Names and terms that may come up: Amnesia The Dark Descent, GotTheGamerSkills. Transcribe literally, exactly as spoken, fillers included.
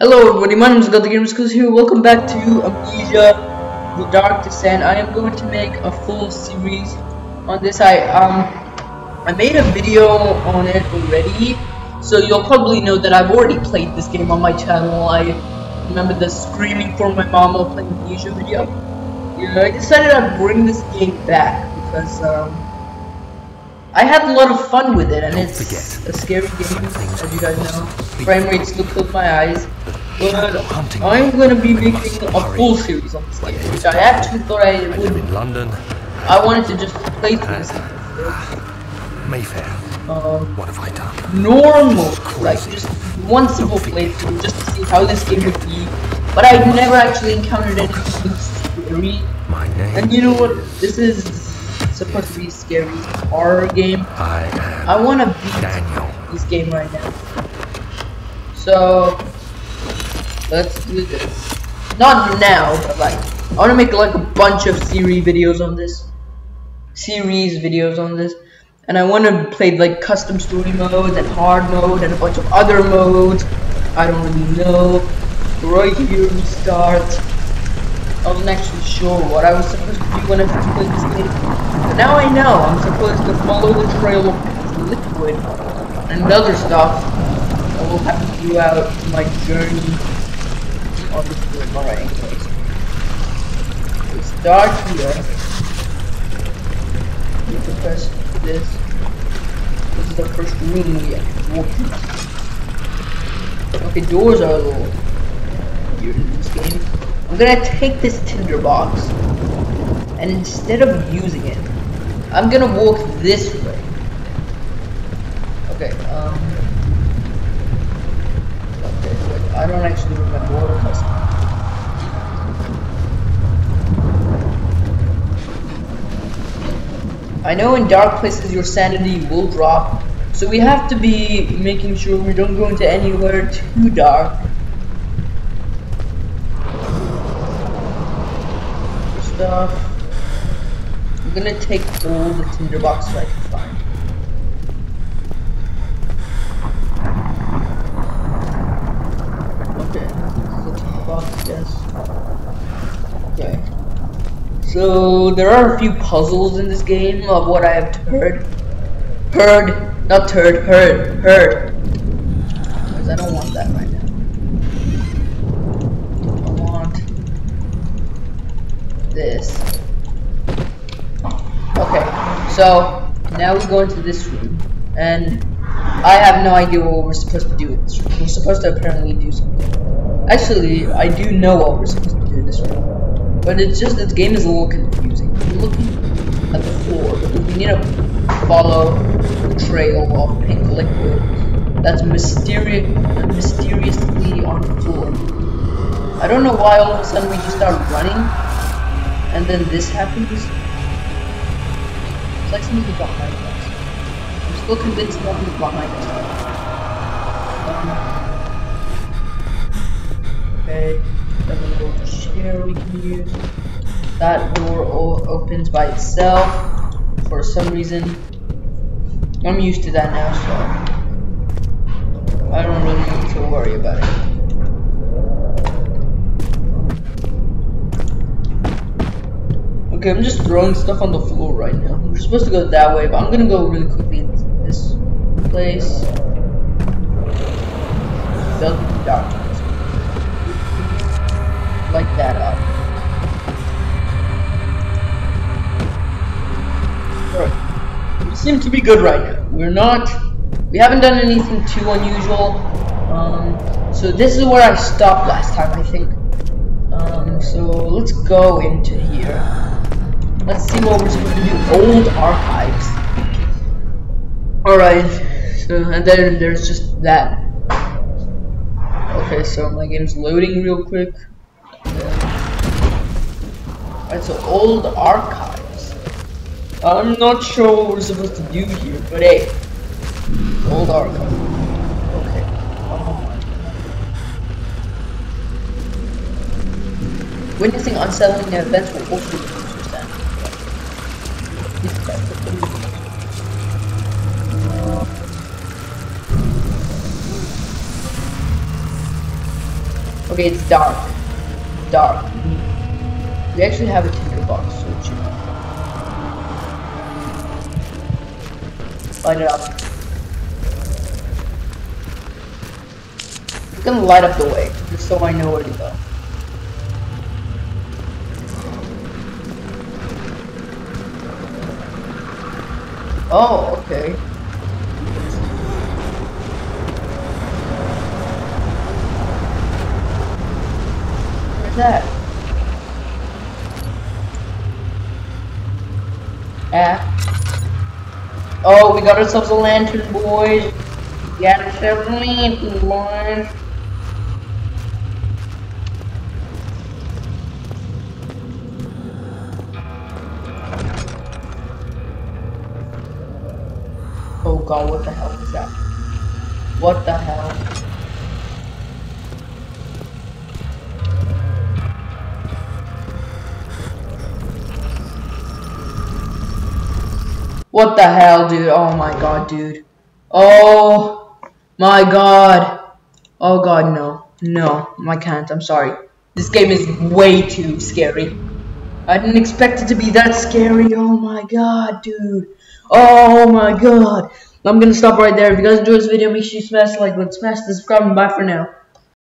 Hello everybody, my name is GotTheGamerSkills here. Welcome back to Amnesia The Dark Descent. I am going to make a full series on this. I um I made a video on it already, so you'll probably know that I've already played this game on my channel. I remember the screaming for my mom while playing Amnesia video. Yeah, I decided I'd bring this game back because um I had a lot of fun with it, and it's a scary game, as you guys know. Frame rates still killed my eyes, but I'm going to be making a full series on this game, which I actually thought I would. I wanted to just play through this game. Mayfair. Um, what have I done? Normal, like just one simple playthrough, just to see how this game would be. But I've never actually encountered anything scary. And you know what? This is supposed to be scary horror game. I, I want to beat Daniel. This game right now. So let's do this. Not now, but like I want to make like a bunch of series videos on this, series videos on this, and I want to play like custom story modes and hard mode and a bunch of other modes. I don't really know. Right here we start. I wasn't actually sure what I was supposed to do when I first played this game, but now I know I'm supposed to follow the trail of liquid and other stuff I will have to do out my journey on this game. Alright, anyways. We start here. We have to press this. This is the first room we have to walk through. Okay, doors are a little weird in this game. I'm gonna take this tinderbox, and instead of using it, I'm gonna walk this way. Okay, um... Okay, so I don't actually remember what it was. I know in dark places your sanity will drop, so we have to be making sure we don't go into anywhere too dark. Stuff. I'm gonna take all the tinderboxes I can find. Okay, the tinderbox, yes. Okay. So there are a few puzzles in this game of what I have heard. Heard, not heard, heard, heard. Because I don't want that right now. This. Okay, so now we go into this room, and I have no idea what we're supposed to do in this room. We're supposed to apparently do something. Actually, I do know what we're supposed to do in this room, but it's just this game is a little confusing. We're looking at the floor, but we need to follow the trail of pink liquid that's mysterious, mysteriously on the floor. I don't know why all of a sudden we just start running. And then this happens. It's like something behind us. I'm still convinced nothing's behind us. Um, okay, there's a little chair we can use. That door opens by itself for some reason. I'm used to that now, so I don't really need to worry about it. Okay, I'm just throwing stuff on the floor right now. We're supposed to go that way, but I'm gonna go really quickly into this place. Build the documents. Like that up. Alright. We seem to be good right now. We're not... We haven't done anything too unusual. Um, so this is where I stopped last time, I think. Um, so let's go into here. Let's see what we're supposed to do. Old archives. Alright. So, and then there's just that. Okay, so my game's loading real quick. Yeah. Alright, so old archives. I'm not sure what we're supposed to do here, but hey. Old archives. Okay. Oh. Witnessing unsettling events will also be interesting. Okay, it's dark. Dark. We actually have a tinderbox, so it should light it up. It's gonna light up the way, just so I know where to go. Oh, okay. Where's that? Ah. Oh, we got ourselves a lantern, boys. We got ourselves a lantern, boys. God, what the hell is that? What the hell? What the hell, dude? Oh my god, dude. Oh my god. Oh god, no. No, I can't. I'm sorry. This game is way too scary. I didn't expect it to be that scary. Oh my god, dude. Oh my god. I'm gonna stop right there. If you guys enjoyed this video, make sure you smash the like button, smash the subscribe button, bye for now.